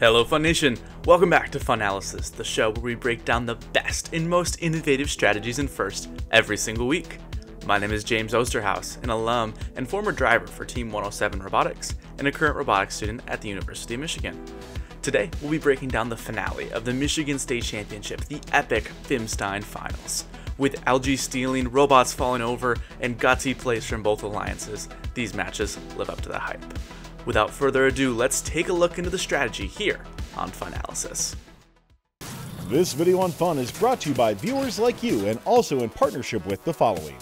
Hello Fun Nation! Welcome back to Funalysis, the show where we break down the best and most innovative strategies in FIRST every single week. My name is James Osterhaus, an alum and former driver for Team 107 Robotics and a current robotics student at the University of Michigan. Today, we'll be breaking down the finale of the Michigan State Championship, the epic Fimstein Finals. With algae stealing, robots falling over, and gutsy plays from both alliances, these matches live up to the hype. Without further ado, let's take a look into the strategy here on Funalysis. This video on Fun is brought to you by viewers like you and also in partnership with the following.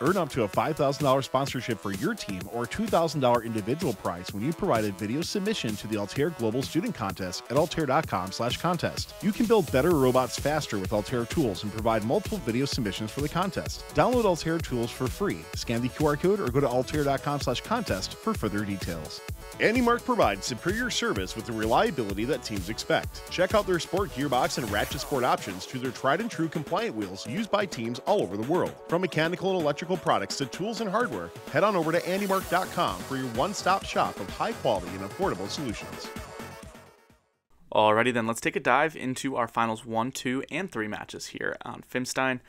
Earn up to a $5,000 sponsorship for your team or $2,000 individual prize when you provide a video submission to the Altair Global Student Contest at altair.com/contest. You can build better robots faster with Altair tools and provide multiple video submissions for the contest. Download Altair tools for free. Scan the QR code or go to altair.com/contest for further details. AndyMark provides superior service with the reliability that teams expect. Check out their sport gearbox and ratchet sport options to their tried and true compliant wheels used by teams all over the world. From mechanical and electrical products to tools and hardware, head on over to andymark.com for your one-stop shop of high quality and affordable solutions. Alrighty then, let's take a dive into our finals 1, 2, and 3 matches here on Fimstein.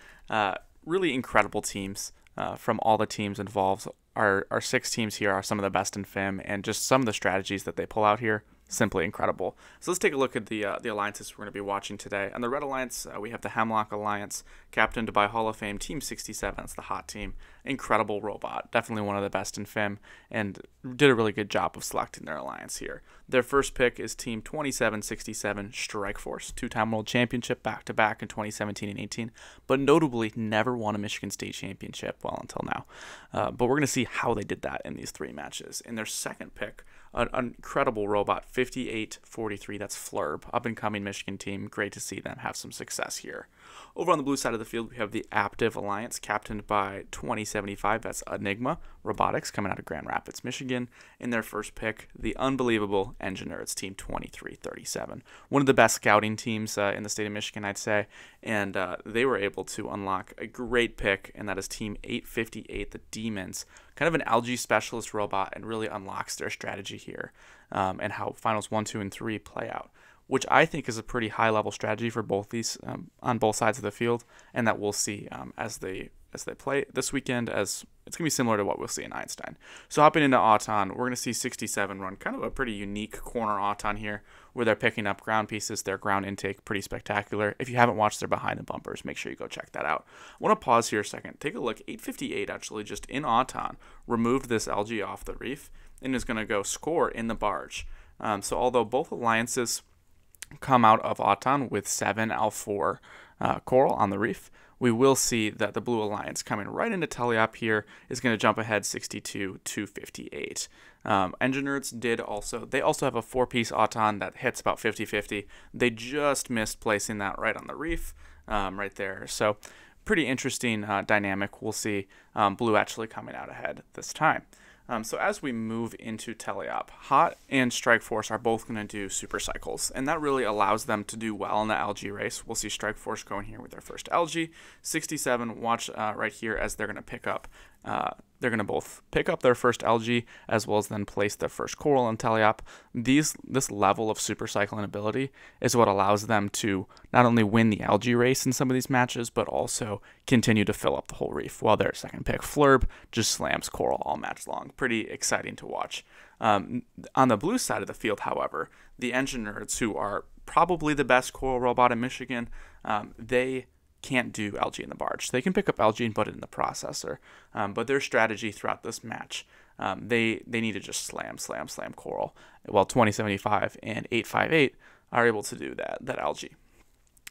Really incredible teams from all the teams involved. Our 6 teams here are some of the best in Fim, and just some of the strategies that they pull out here, simply incredible. So let's take a look at the alliances we're going to be watching today. On the Red Alliance, we have the Hemlock Alliance, captained by Hall of Fame Team 67. It's the hot team. Incredible robot. Definitely one of the best in Fim, and did a really good job of selecting their alliance here. Their first pick is Team 2767 Strike Force, 2-time world championship back-to-back in 2017 and 18, but notably never won a Michigan State Championship, well, until now. But we're going to see how they did that in these 3 matches. In their second pick, an incredible robot, 5843, that's FLRB, up-and-coming Michigan team. Great to see them have some success here. Over on the blue side of the field, we have the Aptiv Alliance, captained by 2075, that's Enigma Robotics, coming out of Grand Rapids, Michigan. In their first pick, the unbelievable Engine Nerds, Team 2337. One of the best scouting teams in the state of Michigan, I'd say, and they were able to unlock a great pick, and that is Team 858, the Demons. Kind of an algae specialist robot, and really unlocks their strategy here and how finals 1, 2, and 3 play out, which I think is a pretty high level strategy for both these on both sides of the field, and that we'll see as they play this weekend, as it's going to be similar to what we'll see in Einstein. So hopping into Auton, we're going to see 67 run kind of a pretty unique corner Auton here, where they're picking up ground pieces, their ground intake, pretty spectacular. If you haven't watched their behind the bumpers, make sure you go check that out. I want to pause here a second. Take a look. 858 actually just in Auton removed this algae off the reef and is going to go score in the barge. So although both alliances come out of Auton with 7 Al4 coral on the reef, we will see that the Blue Alliance coming right into Teleop here is going to jump ahead 62 to 58. Engine Nerds also have a 4-piece Auton that hits about 50-50. They just missed placing that right on the reef right there. So pretty interesting dynamic. We'll see Blue actually coming out ahead this time. So as we move into Teleop, Hot and Strike Force are both going to do super cycles, and that really allows them to do well in the algae race. We'll see Strike Force going here with their first algae. 67, watch right here as they're going to pick up. They're going to both pick up their first algae as well as then place their first coral in Teleop. This level of super cycling ability is what allows them to not only win the algae race in some of these matches, but also continue to fill up the whole reef. While their second pick, FLRB, just slams coral all match long. Pretty exciting to watch. On the blue side of the field, however, the Engine Nerds, who are probably the best coral robot in Michigan, they can't do algae in the barge. They can pick up algae and put it in the processor, but their strategy throughout this match, they need to just slam coral, while 2075 and 858 are able to do that algae.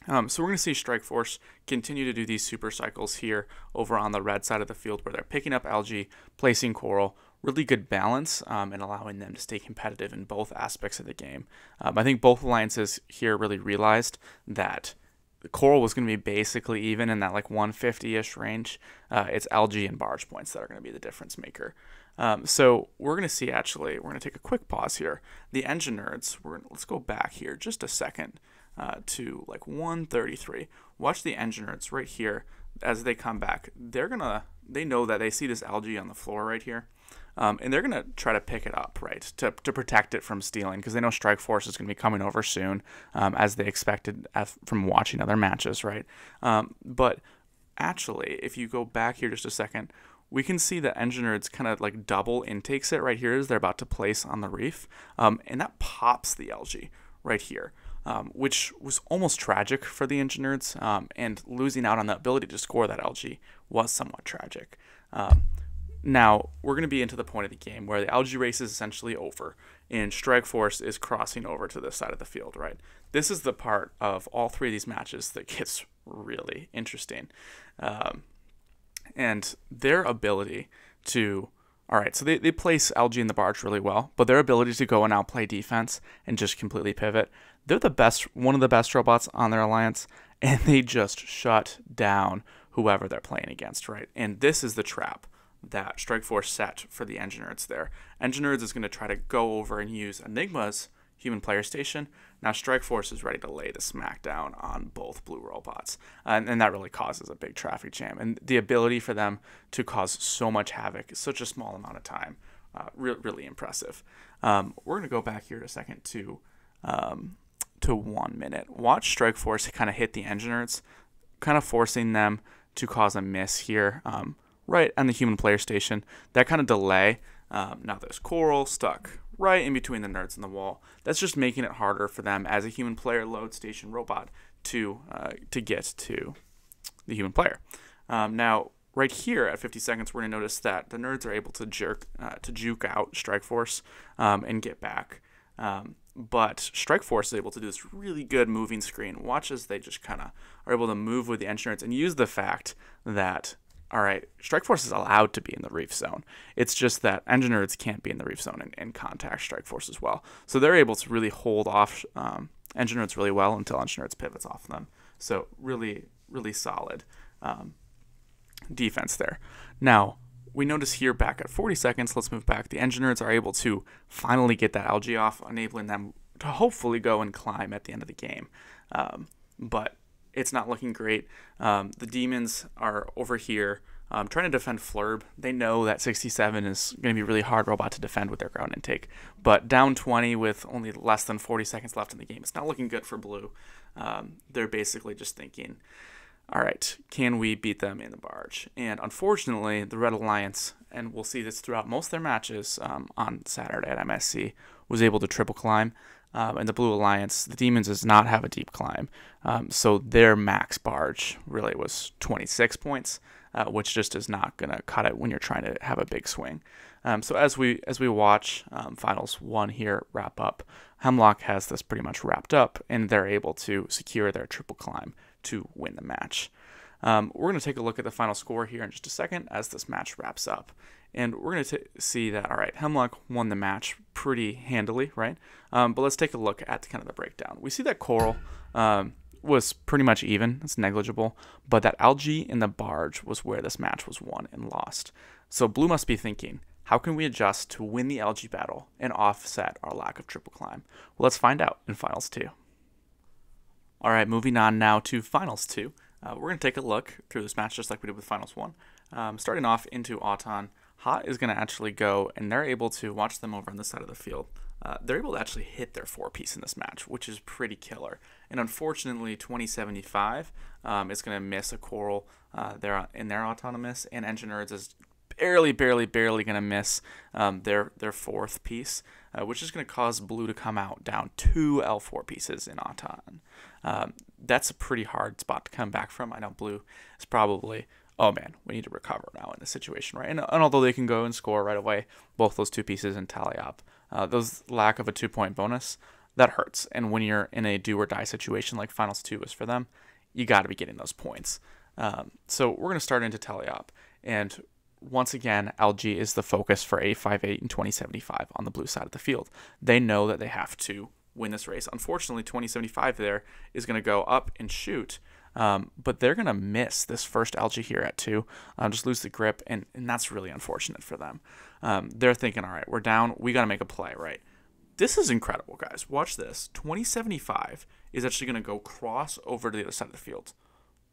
So we're going to see Strike Force continue to do these super cycles here over on the red side of the field, where they're picking up algae, placing coral. Really good balance and allowing them to stay competitive in both aspects of the game. I think both alliances here really realized that the coral was going to be basically even in that like 150-ish range. It's algae and barge points that are going to be the difference maker. So we're going to see, actually, we're going to take a quick pause here. The Engine Nerds, let's go back here just a second to like 133. Watch the Engine Nerds right here as they come back. They know that they see this algae on the floor right here. and they're going to try to pick it up, right, to protect it from stealing, because they know Strike Force is going to be coming over soon, as they expected from watching other matches, right? But actually, if you go back here just a second, we can see that Engine Nerds kind of like double intakes it right here as they're about to place on the reef, and that pops the algae right here, which was almost tragic for the Engine Nerds, and losing out on the ability to score that algae was somewhat tragic. Now, we're going to be into the point of the game where the algae race is essentially over, and Strike Force is crossing over to this side of the field, right? This is the part of all three of these matches that gets really interesting. And their ability to, all right, so they place algae in the barge really well, but their ability to go and outplay defense and just completely pivot, they're the best, one of the best robots on their alliance, and they just shut down whoever they're playing against, right? And this is the trap that Strike Force set for the Engine Nerds there. Engine Nerds is going to try to go over and use Enigma's human player station. Now Strike Force is ready to lay the smackdown on both blue robots, and that really causes a big traffic jam. And the ability for them to cause so much havoc in such a small amount of time, really impressive. We're going to go back here in a second to 1 minute. Watch Strike Force kind of hit the Engine Nerds, kind of forcing them to cause a miss here. Right on the human player station, that kind of delay, now there's coral stuck right in between the nerds and the wall. That's just making it harder for them as a human player load station robot to get to the human player. Now right here at 50 seconds, we're going to notice that the nerds are able to juke out Strike Force and get back. But Strike Force is able to do this really good moving screen. Watch as they just kind of are able to move with the engineers and use the fact that, all right, Strike Force is allowed to be in the reef zone. It's just that Engine Nerds can't be in the reef zone and contact Strike Force as well. So they're able to really hold off Engine Nerds really well until Engine Nerds pivots off them. So really solid defense there. Now, we notice here back at 40 seconds, let's move back. The Engine Nerds are able to finally get that algae off, enabling them to hopefully go and climb at the end of the game. But it's not looking great. The Demons are over here trying to defend FLRB. They know that 67 is going to be a really hard robot to defend with their ground intake. But down 20 with only less than 40 seconds left in the game, it's not looking good for Blue. They're basically just thinking, all right, can we beat them in the barge? And unfortunately, the Red Alliance, and we'll see this throughout most of their matches on Saturday at MSC, was able to triple climb. And the Blue Alliance, the Demons, does not have a deep climb. So their max barge really was 26 points, which just is not going to cut it when you're trying to have a big swing. So as we watch Finals 1 here wrap up, Hemlock has this pretty much wrapped up, and they're able to secure their triple climb to win the match. We're going to take a look at the final score here in just a second as this match wraps up. And we're going to see that, all right, Hemlock won the match pretty handily, right? But let's take a look at kind of the breakdown. We see that coral was pretty much even. It's negligible. But that algae in the barge was where this match was won and lost. So Blue must be thinking, how can we adjust to win the algae battle and offset our lack of triple climb? Well, let's find out in Finals 2. All right, moving on now to Finals 2. We're going to take a look through this match just like we did with Finals 1. Starting off into Auton, Hot is going to actually go, and they're able to watch them over on this side of the field. They're able to actually hit their four-piece in this match, which is pretty killer. And unfortunately, 2075 is going to miss a coral there in their autonomous, and Engine Nerds is barely going to miss their fourth piece, which is going to cause Blue to come out down 2 L4 pieces in Auton. That's a pretty hard spot to come back from. I know Blue is probably, oh man, we need to recover now in this situation, right? And although they can go and score right away, both those two pieces and tally up, those lack of a 2-point bonus, that hurts. And when you're in a do or die situation like Finals 2 is for them, you got to be getting those points. So we're going to start into tally up. And once again, algae is the focus for 858 and 2075 on the blue side of the field. They know that they have to win this race. Unfortunately, 2075 there is going to go up and shoot, but they're going to miss this first algae here at 2, just lose the grip, and that's really unfortunate for them. They're thinking, all right, we're down, we got to make a play, right? This is incredible, guys. Watch this. 2075 is actually going to go cross over to the other side of the field.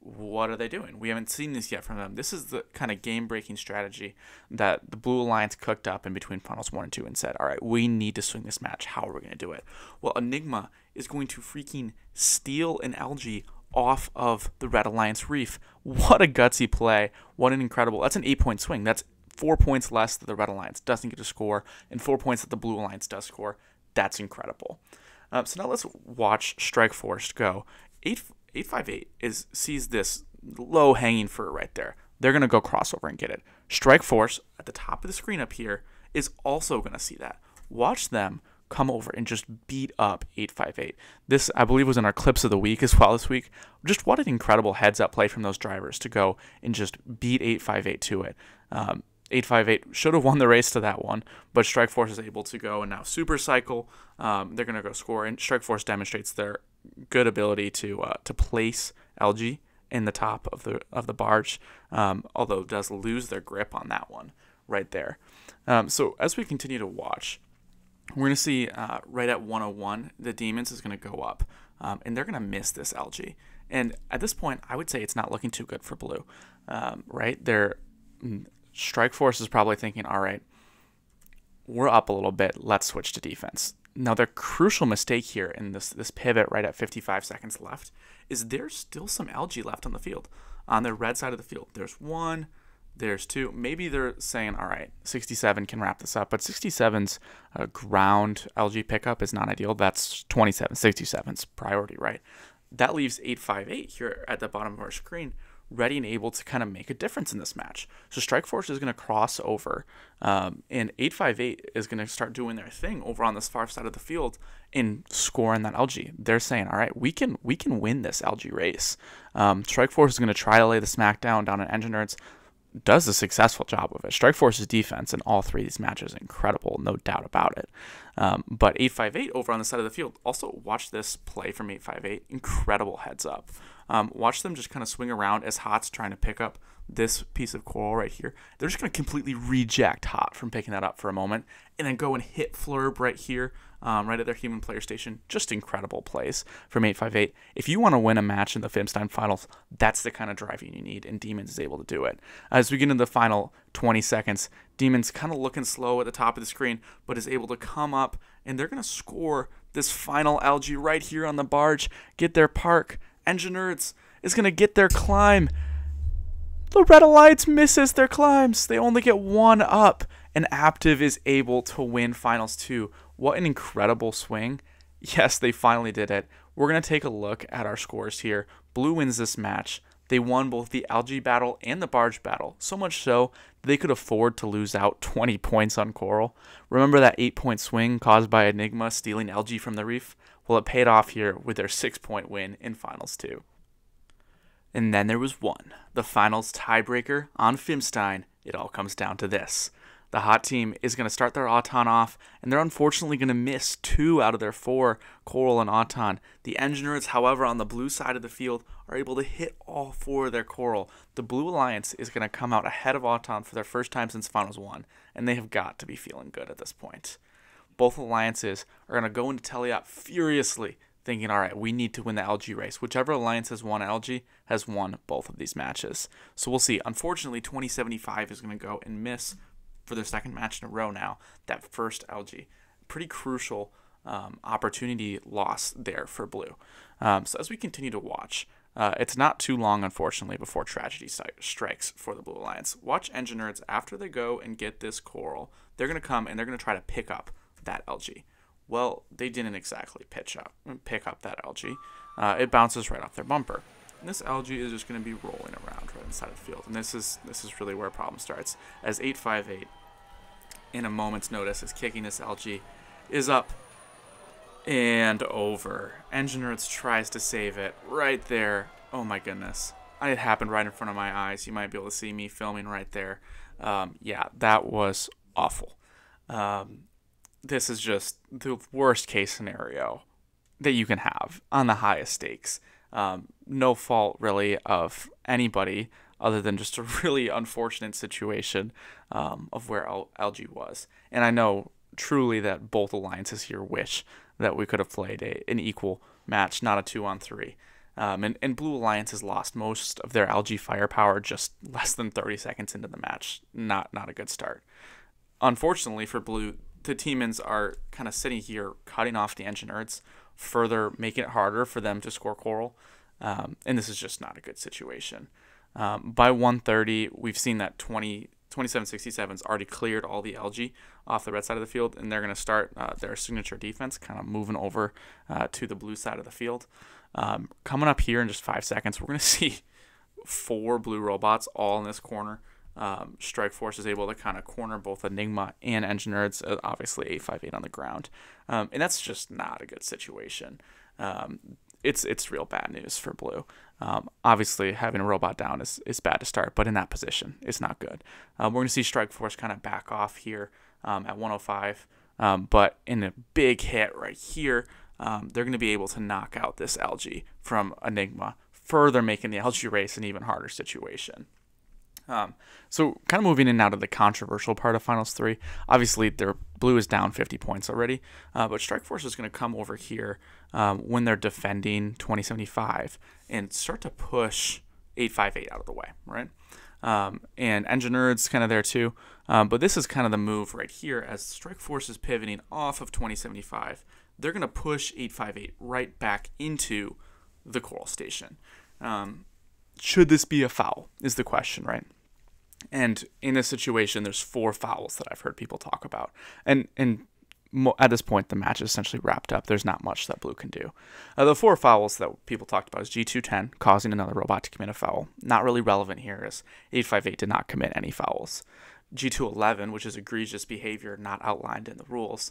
what are they doing? We haven't seen this yet from them. This is the kind of game-breaking strategy that the Blue Alliance cooked up in between Finals 1 and 2 and said, all right, we need to swing this match. How are we going to do it? Well, Enigma is going to freaking steal an algae off of the Red Alliance reef. What a gutsy play. What an incredible... That's an 8-point swing. That's 4 points less that the Red Alliance doesn't get to score and 4 points that the Blue Alliance does score. That's incredible. So now let's watch Strike Force go. 858 sees this low hanging fruit right there. They're going to go crossover and get it. Strike Force at the top of the screen up here is also going to see that. Watch them come over and just beat up 858. This, I believe, was in our clips of the week as well this week. Just what an incredible heads up play from those drivers to go and just beat 858 to it. 858 should have won the race to that one, but Strike Force is able to go and now super cycle. They're going to go score, and Strike Force demonstrates their good ability to place LG in the top of the barge, although does lose their grip on that one right there. So as we continue to watch, we're going to see right at 101, the Demons is going to go up, and they're going to miss this LG. And at this point, I would say it's not looking too good for Blue, right? Strike Force is probably thinking, all right, we're up a little bit. Let's switch to defense. Now, their crucial mistake here in this pivot right at 55 seconds left is there's still some algae left on the field, on the red side of the field. There's one, there's two. Maybe they're saying, all right, 67 can wrap this up, but 67's ground algae pickup is not ideal. That's 67's priority, right? That leaves 858 here at the bottom of our screen, ready and able to kind of make a difference in this match. So Strike Force is going to cross over, and 858 is going to start doing their thing over on this far side of the field and scoring that LG. They're saying, all right, we can win this LG race. Strike Force is going to try to lay the smackdown down on Engine Nerds. Does a successful job of it. Strike Force's defense in all three of these matches is incredible, no doubt about it. But 858 over on the side of the field, also watch this play from 858. Incredible heads up. Watch them just kind of swing around as Hot's trying to pick up this piece of coral right here. They're just going to completely reject Hot from picking that up for a moment and then go and hit FLRB right here, right at their human player station. Just incredible plays from 858. If you want to win a match in the Fimstein Finals, that's the kind of driving you need, and Demons is able to do it. As we get into the final 20 seconds, Demons kind of looking slow at the top of the screen, but is able to come up, and they're going to score this final algae right here on the barge, get their park. Engine Nerds is going to get their climb. The Red Alliance misses their climbs. They only get one up, and Aptiv is able to win Finals 2. What an incredible swing. Yes, they finally did it. We're going to take a look at our scores here. Blue wins this match. They won both the algae battle and the barge battle, so much so they could afford to lose out 20 points on coral. Remember that 8-point swing caused by Enigma stealing algae from the reef? Well, it paid off here with their 6-point win in Finals 2. And then there was one, the Finals tiebreaker on Fimstein. It all comes down to this. The Hot team is going to start their Auton off, and they're unfortunately going to miss 2 out of their 4, Coral and Auton. The Engineers, however, on the blue side of the field are able to hit all 4 of their Coral. The Blue Alliance is going to come out ahead of Auton for their first time since Finals 1, and they have got to be feeling good at this point. Both alliances are going to go into Teleop furiously, thinking, all right, we need to win the LG race. Whichever alliance has won LG has won both of these matches. So we'll see. Unfortunately, 2075 is going to go and miss for their second match in a row now, that first LG. Pretty crucial opportunity loss there for Blue. So as we continue to watch, it's not too long, unfortunately, before tragedy strikes for the Blue Alliance. Watch Engine Nerds after they go and get this coral. They're going to come and they're going to try to pick up that LG. Well, they didn't exactly pick up that LG. It bounces right off their bumper. And this algae is just going to be rolling around right inside of the field. And this is really where a problem starts. As 858, in a moment's notice, is kicking this algae, is up and over. Engine Nerds tries to save it right there. Oh my goodness. It happened right in front of my eyes. You might be able to see me filming right there. Yeah, that was awful. This is just the worst case scenario that you can have on the highest stakes. No fault really of anybody other than just a really unfortunate situation of where LG was. And I know truly that both alliances here wish that we could have played an equal match, not a 2-on-3. And Blue Alliance has lost most of their algae firepower just less than 30 seconds into the match. Not a good start. Unfortunately for Blue, the Demons are kind of sitting here cutting off the Engine Nerds, further making it harder for them to score coral. And this is just not a good situation. By 1:30, we've seen that 2767's already cleared all the algae off the red side of the field, and they're going to start their signature defense, kind of moving over to the blue side of the field. Coming up here in just 5 seconds, we're going to see 4 blue robots all in this corner. Strike Force is able to kind of corner both Enigma and Engine Nerds, obviously 858 on the ground. And that's just not a good situation. It's real bad news for Blue. Obviously, having a robot down is bad to start, but in that position, it's not good. We're going to see Strike Force kind of back off here at 105, but in a big hit right here, they're going to be able to knock out this algae from Enigma, further making the algae race an even harder situation. So kind of moving in now to the controversial part of Finals 3. Obviously, their Blue is down 50 points already, but Strike Force is going to come over here when they're defending 2075 and start to push 858 out of the way, right? And Engine Nerds kind of there too, but this is kind of the move right here as Strike Force is pivoting off of 2075. They're going to push 858 right back into the coral station. Should this be a foul is the question, right? And in this situation, there's 4 fouls that I've heard people talk about. And at this point, the match is essentially wrapped up. There's not much that Blue can do. The 4 fouls that people talked about is G210, causing another robot to commit a foul. Not really relevant here as 858 did not commit any fouls. G211, which is egregious behavior not outlined in the rules,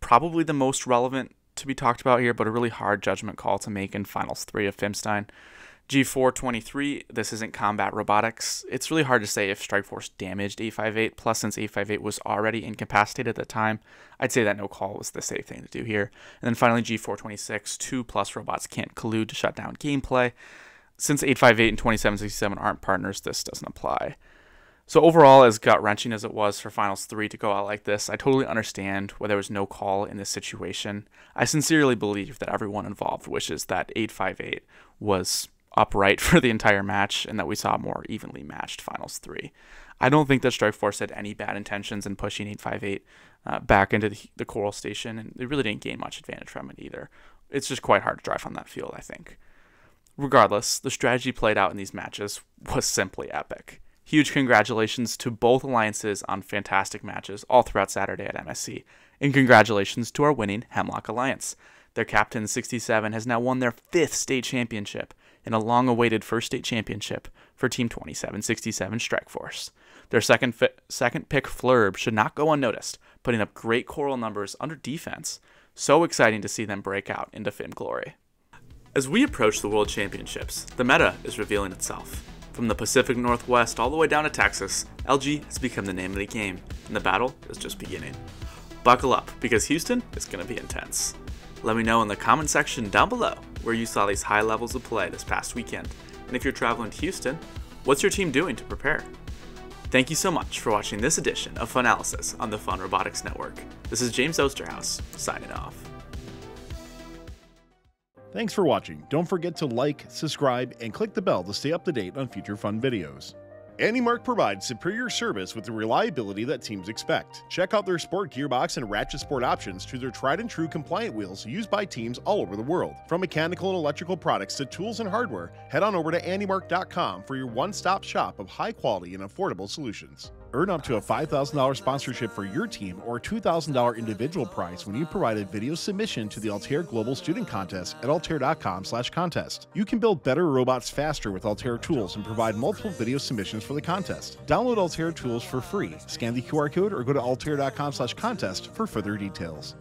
probably the most relevant to be talked about here, but a really hard judgment call to make in Finals 3 of Fimstein. G423, this isn't combat robotics. It's really hard to say if Strike Force damaged 858, plus since 858 was already incapacitated at the time, I'd say that no call was the safe thing to do here. And then finally G426, 2+ robots can't collude to shut down gameplay. Since 858 and 2767 aren't partners, this doesn't apply. So overall, as gut-wrenching as it was for Finals 3 to go out like this, I totally understand why there was no call in this situation. I sincerely believe that everyone involved wishes that 858 was upright for the entire match and that we saw more evenly matched Finals 3. I don't think that Strike Force had any bad intentions in pushing 858 back into the coral station, and they really didn't gain much advantage from it either. It's just quite hard to drive on that field, I think. Regardless, the strategy played out in these matches was simply epic. Huge congratulations to both alliances on fantastic matches all throughout Saturday at MSC, and congratulations to our winning Hemlock Alliance. Their captain, 67, has now won their 5th state championship and a long-awaited first state championship for Team 2767 Strike Force. Their second pick, FLRB, should not go unnoticed, putting up great coral numbers under defense. So exciting to see them break out into Fim glory. As we approach the World Championships, the meta is revealing itself. From the Pacific Northwest all the way down to Texas, LG has become the name of the game, and the battle is just beginning. Buckle up, because Houston is going to be intense. Let me know in the comment section down below where you saw these high levels of play this past weekend, and if you're traveling to Houston, what's your team doing to prepare? Thank you so much for watching this edition of Funalysis on the Fun Robotics Network. This is James Osterhaus, signing off. Thanks for watching. Don't forget to like, subscribe, and click the bell to stay up to date on future fun videos. AndyMark provides superior service with the reliability that teams expect. Check out their sport gearbox and ratchet sport options to their tried and true compliant wheels used by teams all over the world. From mechanical and electrical products to tools and hardware, head on over to AndyMark.com for your one-stop shop of high quality and affordable solutions. Earn up to a $5,000 sponsorship for your team or $2,000 individual prize when you provide a video submission to the Altair Global Student Contest at altair.com/contest. You can build better robots faster with Altair tools and provide multiple video submissions for the contest. Download Altair tools for free. Scan the QR code or go to altair.com/contest for further details.